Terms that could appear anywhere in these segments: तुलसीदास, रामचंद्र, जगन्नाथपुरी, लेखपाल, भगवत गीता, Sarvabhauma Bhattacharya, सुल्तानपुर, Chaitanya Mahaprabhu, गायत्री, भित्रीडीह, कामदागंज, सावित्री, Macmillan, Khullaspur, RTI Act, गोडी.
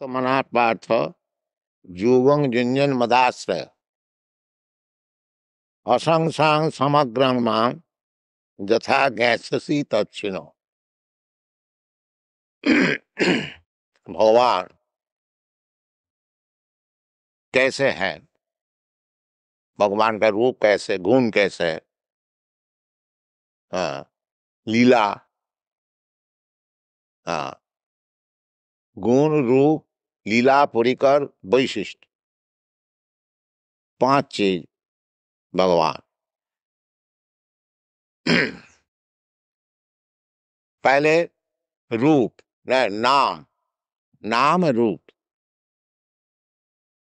तो मनापार्थ जुवंग झुंझन मदाश्रय असंसांग समग्रं मां यथा गच्छसि तच्छृणु। भगवान कैसे हैं, भगवान का रूप कैसे, गुण कैसे, लीला, गुण रूप लीला परिकर वैशिष्ट, पांच चीज भगवान। पहले रूप, नाम, नाम रूप।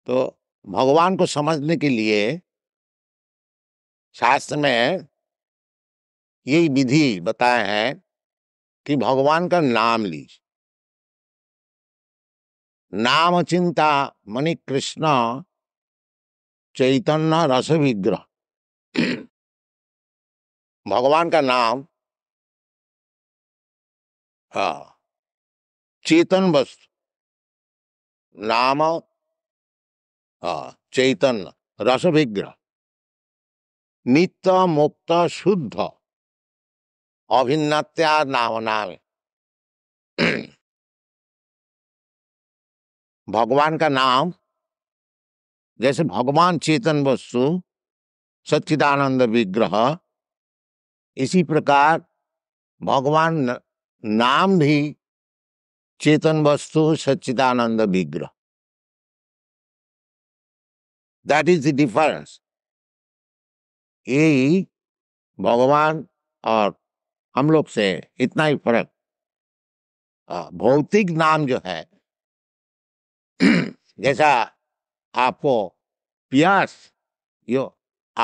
तो भगवान को समझने के लिए शास्त्र में यही विधि बताए हैं कि भगवान का नाम लीजिए। नाम चिंता मणि कृष्ण चैतन्य रस विग्रह। भगवान का नाम चेतन वस्तु, नाम चैतन्य रस विग्रह, नित्य मुक्त शुद्ध अभिन्नत्या नाम नामे। भगवान का नाम जैसे भगवान चेतन वस्तु सच्चिदानंद विग्रह, इसी प्रकार भगवान नाम भी चेतन वस्तु सच्चिदानंद विग्रह। That is the difference. यही भगवान और हम लोग से इतना ही फर्क। भौतिक नाम जो है, जैसा आपको प्यास, यो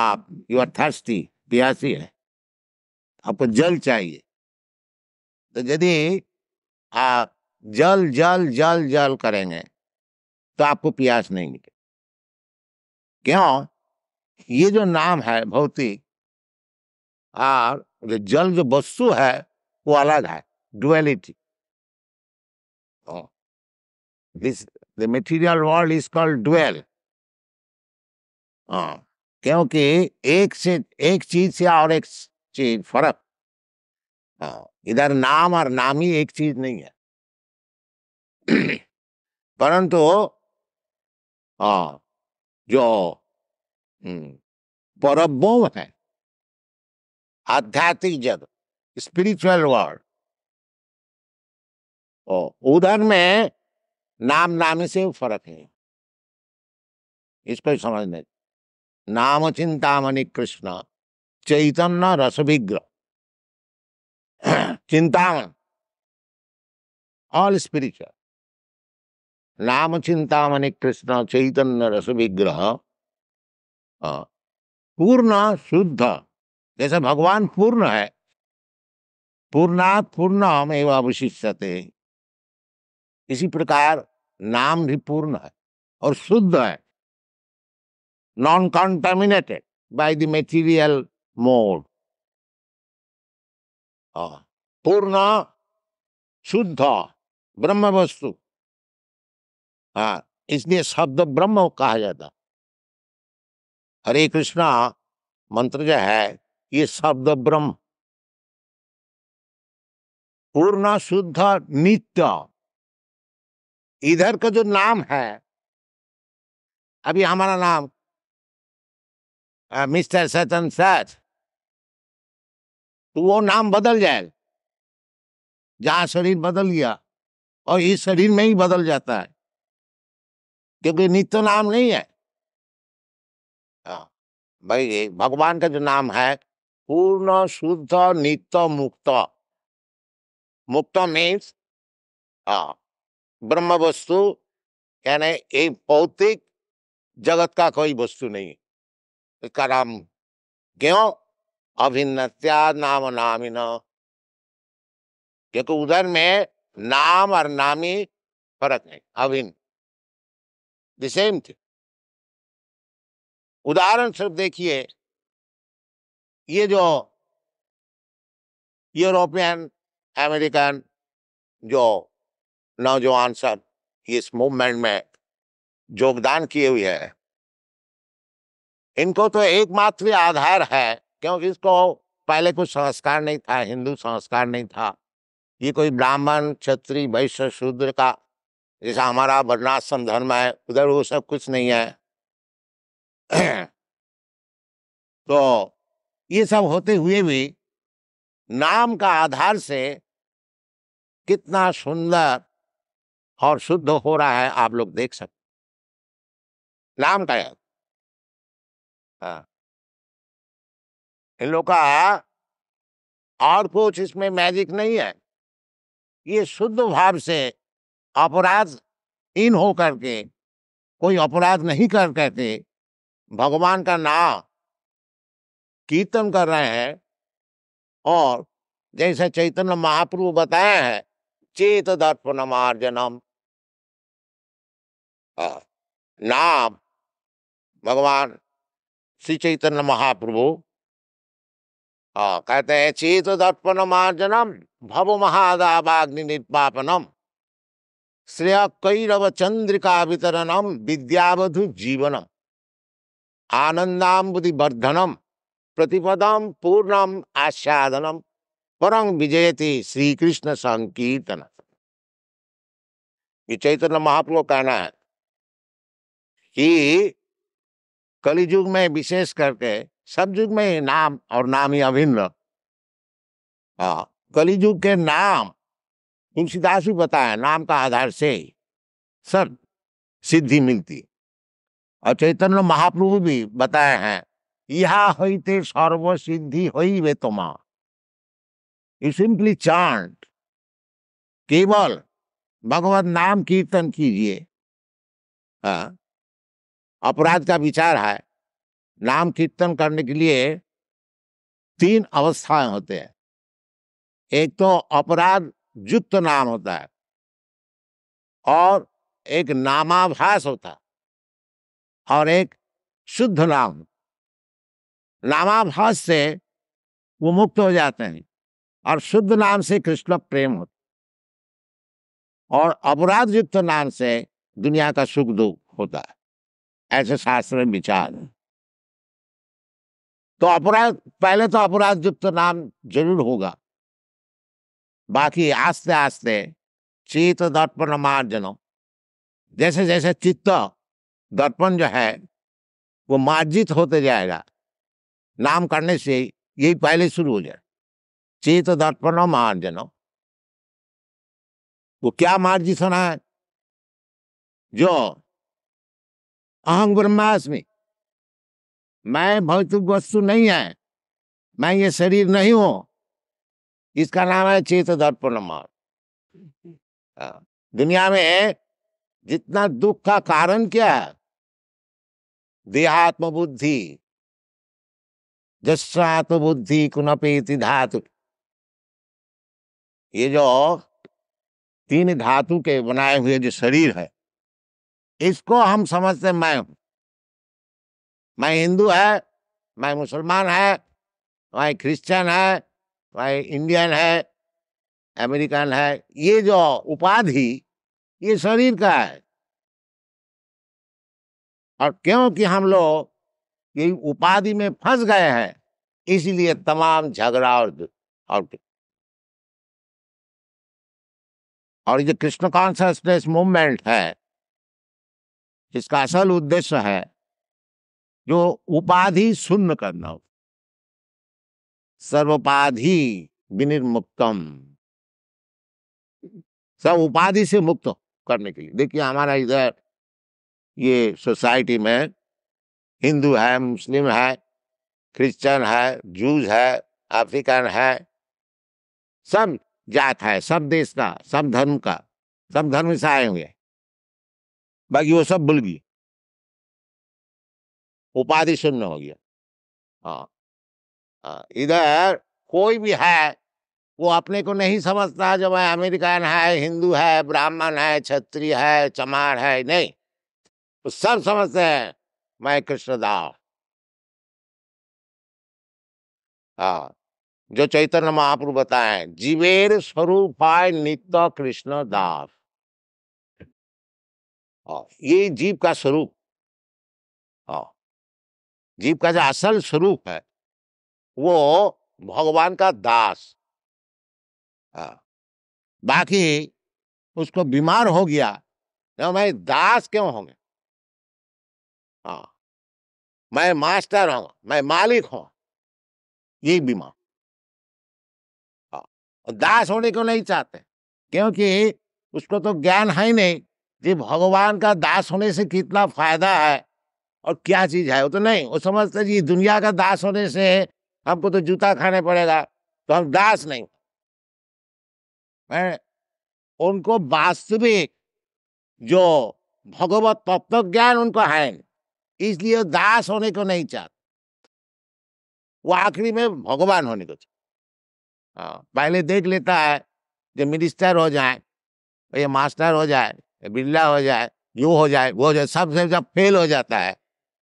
आप यू आर थर्स्टी, प्यासी है, आपको जल चाहिए, तो यदि आप जल जल जल जल करेंगे तो आपको प्यास नहीं मिलेगी। क्यों? ये जो नाम है भौतिक, और जो जल जो वस्तु है वो अलग है, duality. This The material world is called dual, क्योंकि एक चीज से और एक चीज फर्क। इधर नाम और नामी एक चीज नहीं है। परंतु जो परब्रह्म है, आध्यात्मिक जगत, स्पिरिचुअल वर्ल्ड, उधर में नाम नामी से फर्क है। इसको समझने, नाम चिंतामणि कृष्ण चैतन्य रस विग्रह, चिंतामण ऑल स्पिरिचुअल, नाम चिंतामणि कृष्ण चैतन्य रस विग्रह, पूर्ण शुद्ध। जैसे भगवान पूर्ण है, पूर्णात् पूर्णमेव अवशिष्यते, इसी प्रकार नाम भी पूर्ण है और शुद्ध है, non contaminated by the material mode. पूर्ण शुद्ध ब्रह्म वस्तु, इसलिए शब्द ब्रह्म कहा जाता। हरे कृष्णा मंत्र जो है ये शब्द ब्रह्म, पूर्ण शुद्ध नित्य। इधर का जो नाम है, अभी हमारा नाम मिस्टर सतन सच, तो वो नाम बदल जाएगा। जहाँ शरीर बदल गया और इस शरीर में ही बदल जाता है, क्योंकि नित्य नाम नहीं है। भाई भगवान का जो नाम है पूर्ण शुद्ध नित्य मुक्त। मुक्त मीन्स ब्रह्म वस्तु, यानी ये भौतिक जगत का कोई वस्तु नहीं, इसका नाम। क्यों? अभिन्नत्या नाम नामिन, क्योंकि उधर में नाम और नामी फर्क नहीं, अभिन्न, द सेम थिंग। उदाहरण स्वरूप देखिए, ये जो यूरोपियन अमेरिकन जो नौजवान सब ही इस मूवमेंट में योगदान किए हुए है। इनको तो एकमात्र आधार है, क्योंकि इसको पहले कुछ संस्कार नहीं था, हिंदू संस्कार नहीं था। ये कोई ब्राह्मण क्षत्रिय वैश्य शूद्र का जैसा हमारा वर्णाश्रम धर्म है, उधर वो सब कुछ नहीं है। तो ये सब होते हुए भी नाम का आधार से कितना सुंदर और शुद्ध हो रहा है आप लोग देख सकते नाम का। हाँ, इन लोग का और कुछ इसमें मैजिक नहीं है। ये शुद्ध भाव से अपराध इन हो करके, कोई अपराध नहीं कर करके भगवान का नाम कीर्तन कर रहे हैं। और जैसे चैतन्य महाप्रभु बताया है, चेत दर्पणमार्जनम, नाम भगवान श्री चैतन्य महाप्रभु कहते हैं चेत दर्पणमार्जनम भव महादावाग्नि निर्पापनम श्रेय कैरव चंद्रिका वितरणम विद्यावधु जीवनम आनंदाम्बुधि वर्धनम प्रतिपदम पूर्णम आस्यादनम परम विजयति श्री कृष्ण संकीर्तन। ये चैतन्य महाप्रभु कहना है कि कलियुग में विशेष करके सब युग में नाम और नाम ही अभिन्न। कलियुग के नाम तुलसीदास भी बताया, नाम का आधार से सब सिद्धि मिलती। और चैतन्य महाप्रभु भी बताए हैं, यहा होते सर्व सिद्धि होई वे तुमा। यू सिंपली चांट, केवल भगवत नाम कीर्तन कीजिए। हाँ, अपराध का विचार है। नाम कीर्तन करने के लिए तीन अवस्थाएं होते हैं। एक तो अपराध युक्त नाम होता है, और एक नामाभास होता है, और एक शुद्ध नाम। नामाभास से वो मुक्त हो जाते हैं, और शुद्ध नाम से कृष्ण प्रेम होता है, और अपराध युक्त नाम से दुनिया का सुख दुख होता है। ऐसे शास्त्र में विचार है। तो अपराध, पहले तो अपराध युक्त नाम जरूर होगा, बाकी आस्ते आस्ते चित्त दर्पण मार्जनो, जैसे जैसे चित्त दर्पण जो है वो मार्जित होते जाएगा नाम करने से। यही पहले शुरू हो जाए, चित्त दर्पण मार्जनो। वो क्या मार्जित होना है? जो अहं ब्रह्मास्मि, मैं भौतिक वस्तु नहीं है, मैं ये शरीर नहीं हूं, इसका नाम है चेत दर्पण मार्ग। दुनिया में जितना दुख का कारण क्या है? देहात्म बुद्धि जस्रात्म बुद्धि कुनपेति धातु। ये जो तीन धातु के बनाए हुए जो शरीर है, इसको हम समझते मैं हूं, मैं हिंदू है, मैं मुसलमान है, मैं क्रिश्चियन है, मैं इंडियन है, अमेरिकन है। ये जो उपाधि, ये शरीर का है। और क्योंकि हम लोग ये उपाधि में फंस गए हैं, इसीलिए तमाम झगड़ा और ये कृष्ण कॉन्शसनेस मूवमेंट है, इसका असल उद्देश्य है जो उपाधि शून्य करना हो। सर्वोपाधि विनिर्मुक्तम, सब उपाधि से मुक्त करने के लिए। देखिए हमारा इधर ये सोसाइटी में हिंदू है, मुस्लिम है, क्रिश्चियन है, जूज है, अफ्रीकन है, सब जात है, सब देश का, सब धर्म से आए हुए, बाकी वो सब भूल गए, उपाधि शून्य हो गया। हाँ, इधर कोई भी है वो अपने को नहीं समझता जब मैं अमेरिकन है, हिंदू है, ब्राह्मण है, क्षत्रिय है, चमार है, नहीं, वो सब समझते हैं मैं कृष्णदास। हाँ, जो चैतन्य महाप्रभु बताए, जीवेर स्वरूपाय नित्य कृष्णदास। ये जीव का स्वरूप, जीव का जो असल स्वरूप है वो भगवान का दास। बाकी उसको बीमार हो गया तो मैं दास क्यों होंगे? मैं मास्टर हूं, मैं मालिक हूं, यही बीमार। दास होने को नहीं चाहते क्योंकि उसको तो ज्ञान है ही नहीं जी भगवान का दास होने से कितना फायदा है और क्या चीज है वो तो नहीं। वो समझते जी दुनिया का दास होने से हमको तो जूता खाने पड़ेगा तो हम दास नहीं। मैं उनको वास्तविक जो भगवत तत्व ज्ञान उनको है, इसलिए दास होने को नहीं चाहते, वो आखिरी में भगवान होने को चाहते। पहले देख लेता है जो मिनिस्टर हो जाए, ये मास्टर हो जाए, बिरला हो जाए, यू हो जाए, वो हो जाए, सबसे जब फेल हो जाता है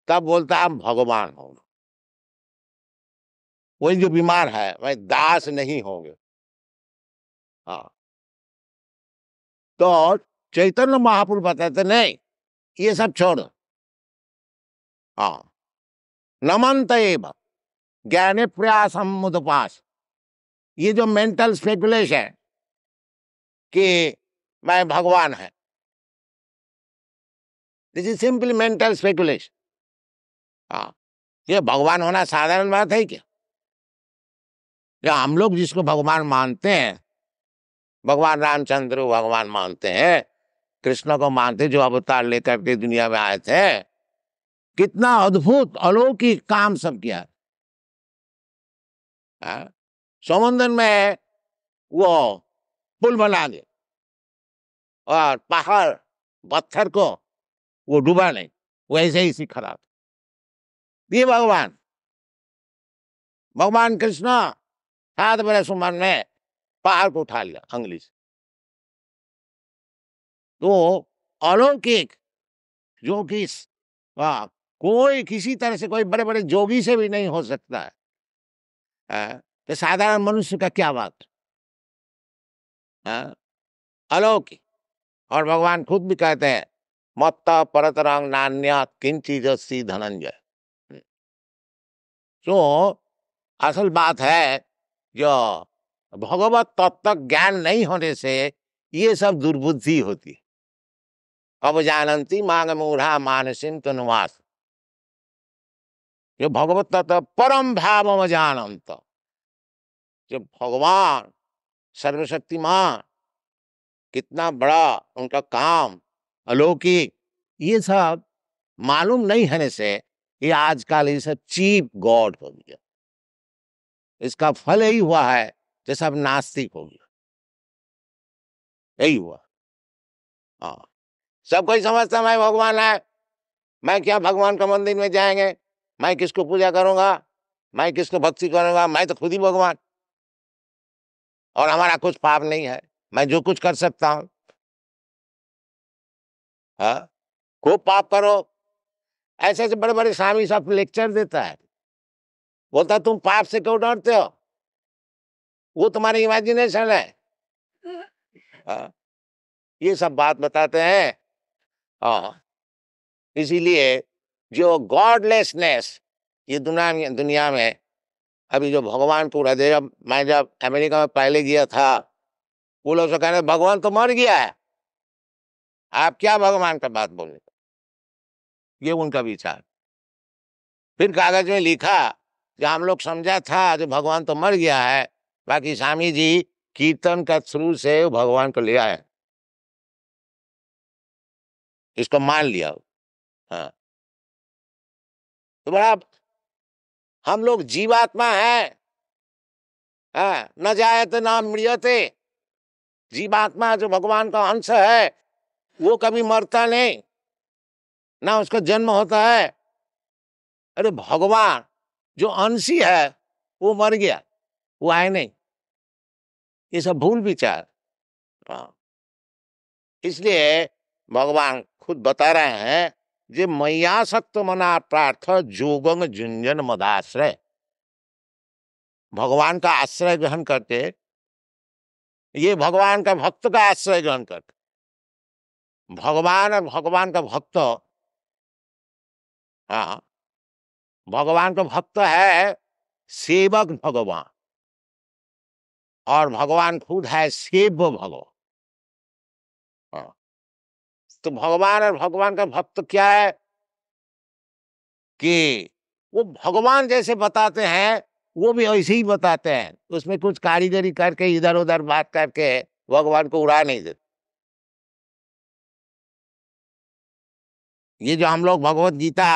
तब बोलता है हम भगवान होंगे। वही जो बीमार है वह दास नहीं होंगे। तो चैतन्य महापुरुष बताते नहीं ये सब छोड़ो। नमनत एव ज्ञाने प्रयास मुदपास, ये जो मेंटल स्पेकुलेशन कि मैं भगवान है, this is simply mental speculation. ये भगवान होना साधारण बात है क्या? या हम लोग जिसको भगवान मानते हैं, भगवान रामचंद्र को भगवान मानते हैं, कृष्ण को मानते जो अवतार लेकर के दुनिया में आए थे, कितना अद्भुत अलौकिक काम सब किया। समुद्र में वो पुल बना दिए और पहाड़ पत्थर को वो डूबा नहीं, वैसे ही इसी खराब। ये भगवान भगवान कृष्ण 7 बरस उम्र में पहाड़ को उठा लिया अंगली से। तो अलौकिक जो कि कोई किसी तरह से कोई बड़े बड़े जोगी से भी नहीं हो सकता है, तो साधारण मनुष्य का क्या बात है? अलौकिक। और भगवान खुद भी कहते हैं मत्ता परतरंग नान्या किंचिदस्ति धनंजय। तो असल बात है जो भगवत तत्व ज्ञान नहीं होने से ये सब दुर्बुद्धि होती है। अब जानती मांग मूढ़ा मानसिम तनुवास, जो भगवत तत्व परम भाव जानंत, जो भगवान सर्वशक्तिमान कितना बड़ा उनका काम अलौकिक, ये सब मालूम नहीं होने से ये आजकल ये सब चीप गॉड हो गया। इसका फल यही हुआ है जैसा अब नास्तिक हो गया, यही हुआ। सब कोई समझता मैं भगवान है, मैं क्या भगवान का मंदिर में जाएंगे, मैं किसको पूजा करूंगा, मैं किसको भक्ति करूंगा, मैं तो खुद ही भगवान और हमारा कुछ पाप नहीं है, मैं जो कुछ कर सकता हूं। खूब पाप करो, ऐसे ऐसे बड़े बड़े स्वामी सब लेक्चर देता है, बोलता तुम पाप से क्यों डरते हो, वो तुम्हारी इमेजिनेशन है। ये सब बात बताते हैं। इसीलिए जो गॉडलेसनेस ये दुनिया में अभी जो भगवान पूरा दे, मैं जब अमेरिका में पहले गया था वो लोग कह रहे भगवान तो मर गया है, आप क्या भगवान का बात बोल रहे हो, ये उनका विचार। फिर कागज में लिखा जो हम लोग समझा था जो भगवान तो मर गया है, बाकी स्वामी जी कीर्तन का शुरू से भगवान को ले आए, इसको मान लिया। तो बड़ा हम लोग जीवात्मा है, न जायते न मृयते, जीवात्मा जो भगवान का अंश है वो कभी मरता नहीं, ना उसका जन्म होता है। अरे भगवान जो अंशी है वो मर गया, वो आए नहीं, ये सब भूल विचार। इसलिए भगवान खुद बता रहे हैं जे मैया सत्त मना प्रार्थ जोगंग झुंझन मदाश्रय, भगवान का आश्रय ग्रहण करते, ये भगवान का भक्त का आश्रय ग्रहण करते, भगवान और भगवान का भक्त, हाँ, भगवान का भक्त है सेवक भगवान, और भगवान खुद है सेव भगवान। तो भगवान और भगवान का भक्त क्या है कि वो भगवान जैसे बताते हैं वो भी ऐसे ही बताते हैं, उसमें कुछ कारीगरी करके इधर उधर बात करके भगवान को उड़ा नहीं देते। ये जो हम लोग भगवत गीता,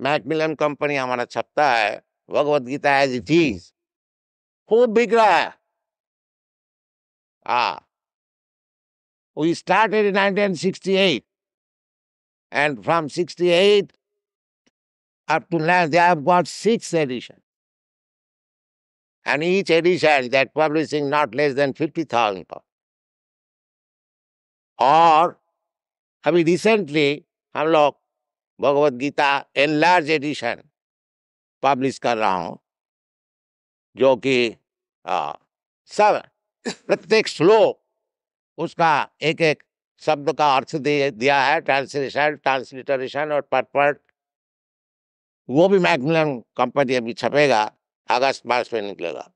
मैकमिलन कंपनी हमारा छपता है, भगवत गीता as it is खूब बिक रहा है। We started in 1968, and from 68 up to now, they have got 6 editions, and each edition they are publishing not less than 50,000 copies. Or, अभी recently हम लोग Bhagavad Gita enlarged edition publish कर रहा हूँ, जो कि सब प्रत्येक श्लोक उसका एक एक शब्द का अर्थ दे दिया है, ट्रांसलेशन, ट्रांसलिटरेशन और पर्पट। वो भी मैकमिलन कंपनी अभी छपेगा, अगस्त मार्च में निकलेगा।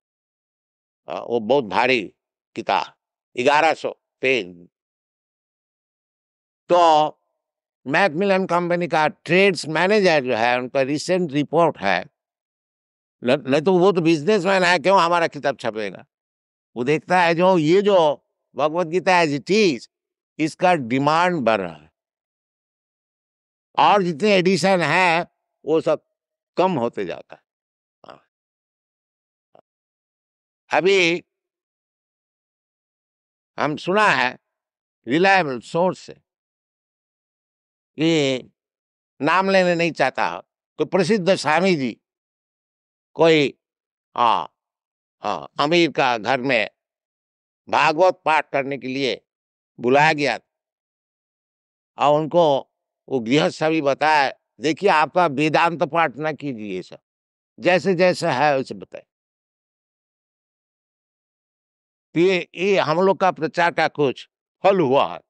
वो बहुत भारी किताब, 1100 पेज। तो मैकमिलन कंपनी का ट्रेड्स मैनेजर जो है, उनका रिसेंट रिपोर्ट है, नहीं तो वो तो बिजनेसमैन है, क्यों हमारा किताब छपेगा। वो देखता है जो ये जो भगवत गीता as it is, इसका डिमांड बढ़ रहा है और जितने एडिशन है वो सब कम होते जाता है। अभी हम सुना है रिलायबल सोर्स से, ये नाम लेने नहीं चाहता, कोई प्रसिद्ध स्वामी जी, कोई अमीर का घर में भागवत पाठ करने के लिए बुलाया गया था, और उनको वो गृहस्थ सभी बताया, देखिए आपका वेदांत पाठ ना कीजिए, सब जैसे जैसे है वैसे बताए। तो ये हम लोग का प्रचार का कुछ फल हुआ है।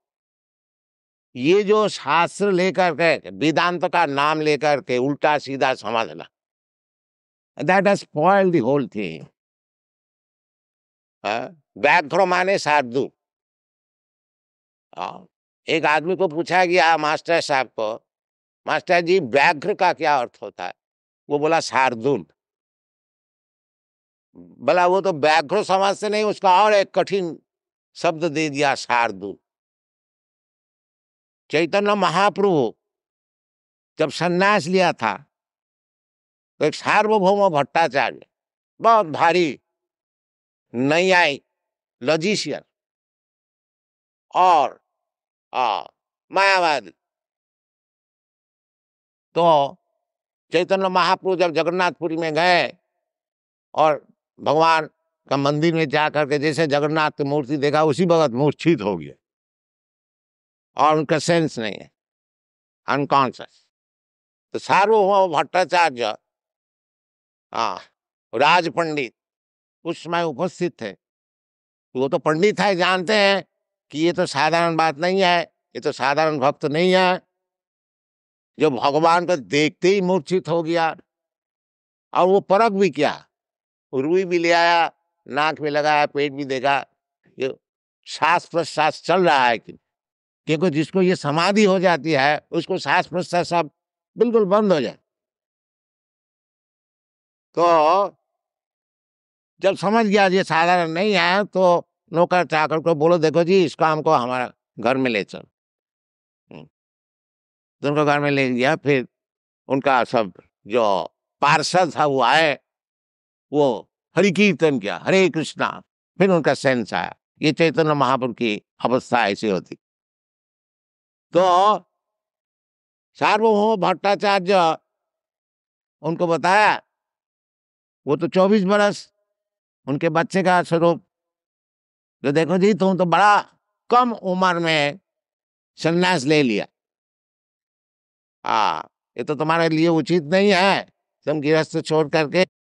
ये जो शास्त्र लेकर के वेदांत का नाम लेकर के उल्टा सीधा समाधान, that has spoiled the whole thing. व्याघ्र माने साधु। एक आदमी को पूछा गया मास्टर साहब को, मास्टर जी व्याघ्र का क्या अर्थ होता है? वो बोला शार्दुल। बोला वो तो व्याघ्र समाज से नहीं, उसका और एक कठिन शब्द दे दिया, शार्दुल। चैतन्य महाप्रभु जब सन्यास लिया था तो एक सार्वभौम भट्टाचार्य, बहुत भारी नहीं आई लॉजिशियन और मायावादी, तो चैतन्य महाप्रभु जब जगन्नाथपुरी में गए और भगवान का मंदिर में जा करके जैसे जगन्नाथ की मूर्ति देखा, उसी वक्त मूर्छित हो गए और उनका सेंस नहीं है, अनकॉन्शियस। तो सार्वभौम भट्टाचार्य राज पंडित उस समय उपस्थित थे। वो तो पंडित है, जानते हैं कि ये तो साधारण बात नहीं है, ये तो साधारण भक्त नहीं है जो भगवान को देखते ही मूर्छित हो गया। और वो परख भी किया, रुई भी ले आया, नाक में लगाया, पेट भी देखा ये सांस प्रश्वास चल रहा है कि, क्योंकि जिसको ये समाधि हो जाती है उसको सांस प्रश्वास सब बिल्कुल बंद हो जाए। तो जब समझ गया ये साधारण नहीं है, तो नौकर चाकर को बोलो देखो जी इसको हमको हमारा घर में ले चलो। तो उनको घर में ले गया। फिर उनका सब जो पार्षद था वो आए, वो हरि कीर्तन किया, हरे कृष्णा। फिर उनका सेंस आया ये चैतन्य महाप्रभु की अवस्था ऐसी होती। तो सार्वभौम भट्टाचार्य उनको बताया, वो तो 24 बरस उनके बच्चे का स्वरूप, जो देखो जी तुम तो बड़ा कम उम्र में सन्यास ले लिया, ये तो तुम्हारे लिए उचित नहीं है, तुम गृहस्थ छोड़ करके